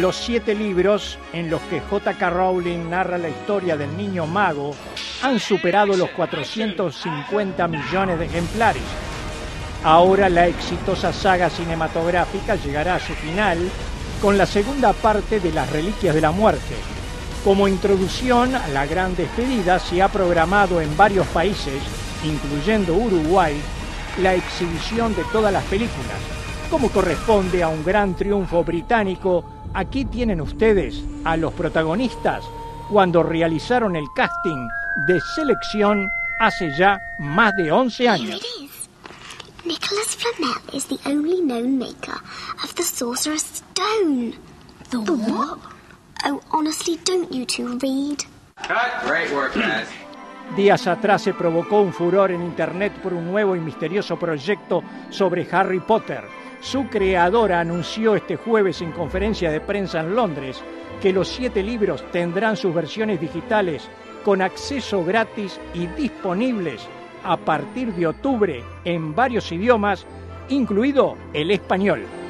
los 7 libros en los que J.K. Rowling narra la historia del niño mago han superado los 450 millones de ejemplares. Ahora la exitosa saga cinematográfica llegará a su final con la segunda parte de las Reliquias de la Muerte. Como introducción a la gran despedida se ha programado en varios países, incluyendo Uruguay, la exhibición de todas las películas. Como corresponde a un gran triunfo británico, aquí tienen ustedes a los protagonistas cuando realizaron el casting de selección hace ya más de 11 años. Nicholas Flamel is the only known maker of the Sorcerer's Stone. The what? Oh, honestly, don't you two read? Great work, guys. Días atrás se provocó un furor en internet por un nuevo y misterioso proyecto sobre Harry Potter. Su creadora anunció este jueves en conferencia de prensa en Londres que los 7 libros tendrán sus versiones digitales con acceso gratis y disponibles a partir de octubre en varios idiomas, incluido el español.